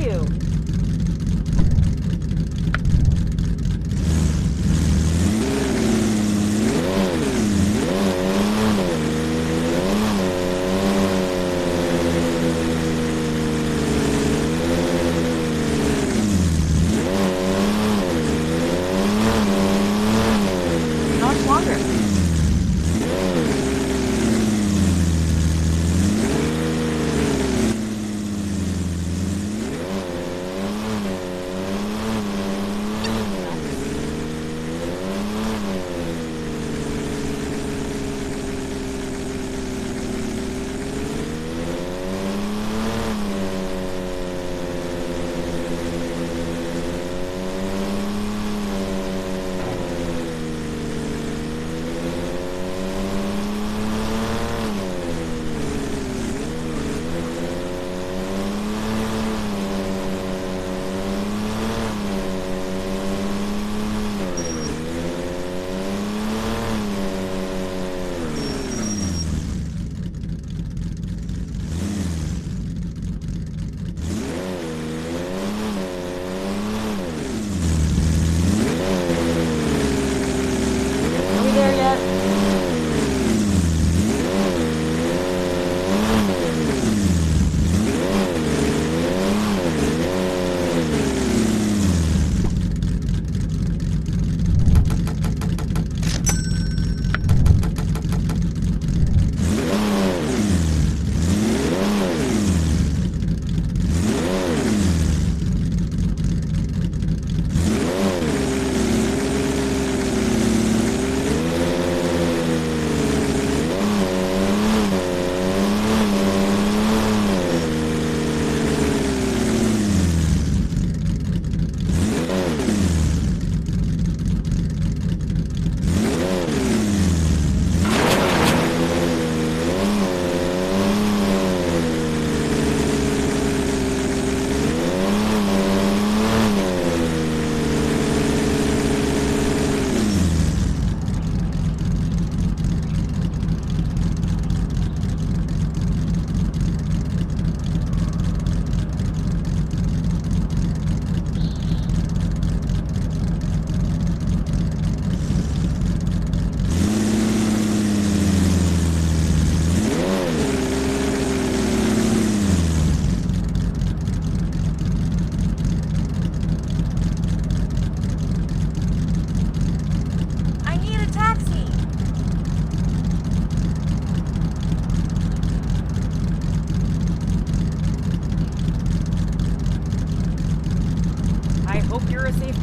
you.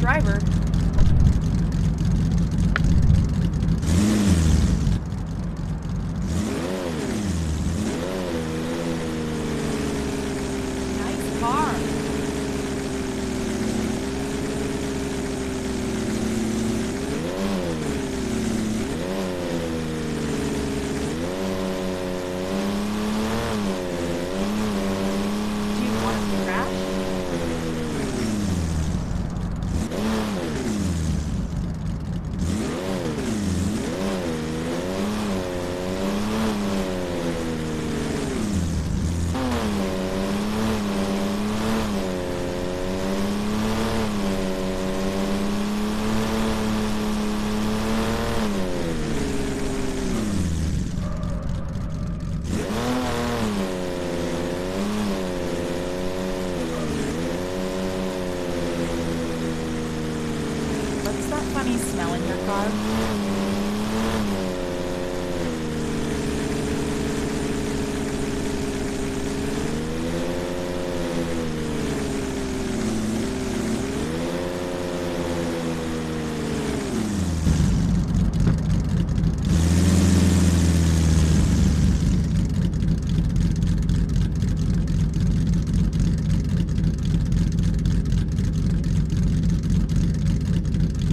Driver. Nice car. Do you want to crash? Funny smell in your car.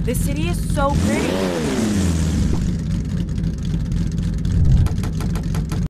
The city is so pretty.